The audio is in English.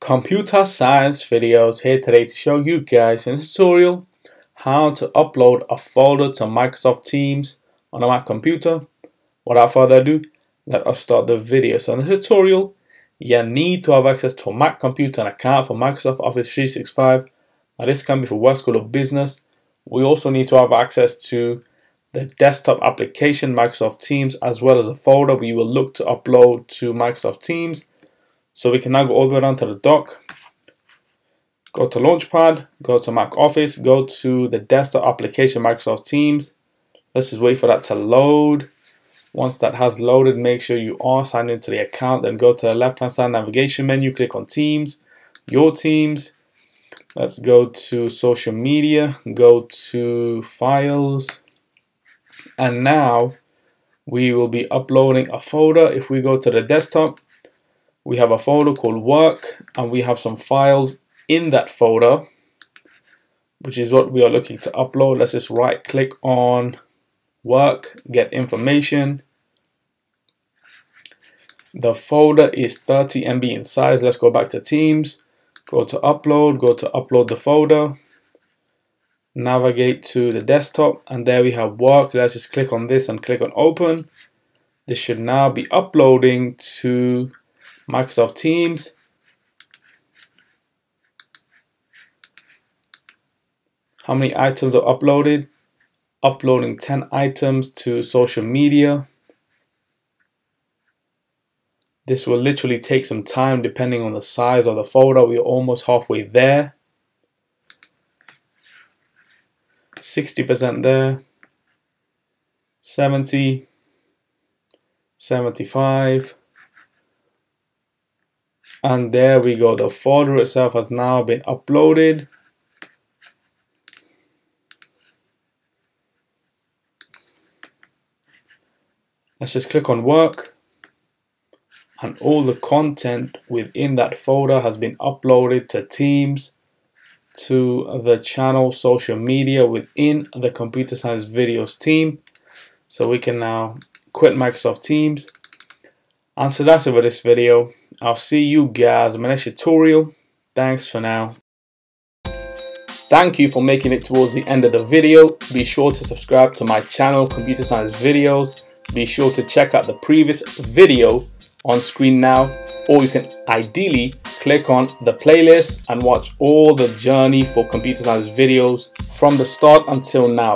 Computer science videos here today to show you guys in a tutorial how to upload a folder to Microsoft Teams on a Mac computer. Without further ado, let us start the video. So in this tutorial, you need to have access to a Mac computer and account for Microsoft Office 365. Now this can be for work, school or business. We also need to have access to the desktop application Microsoft Teams, as well as a folder we will look to upload to Microsoft Teams. So we can now go all the way down to the dock, go to Launchpad, go to Mac Office, go to the desktop application Microsoft Teams. Let's just wait for that to load. Once that has loaded, make sure you are signed into the account, then go to the left-hand side navigation menu, click on Teams, your Teams. Let's go to social media, go to files, and now we will be uploading a folder. If we go to the desktop, we have a folder called work, and we have some files in that folder, which is what we are looking to upload. Let's just right click on work, get information. The folder is 30 MB in size. Let's go back to Teams, go to upload the folder, navigate to the desktop, and there we have work. Let's just click on this and click on open. This should now be uploading to Microsoft Teams. How many items are uploaded? Uploading 10 items to social media. This will literally take some time depending on the size of the folder. We're almost halfway there. 60% there. 70. 75. And there we go, the folder itself has now been uploaded. Let's just click on work, and all the content within that folder has been uploaded to Teams, to the channel social media within the Computer Science Videos team. So we can now quit Microsoft Teams. And so that's it for this video. I'll see you guys in my next tutorial. Thanks for now. Thank you for making it towards the end of the video. Be sure to subscribe to my channel, Computer Science Videos. Be sure to check out the previous video on screen now, or you can ideally click on the playlist and watch all the journey for Computer Science Videos from the start until now.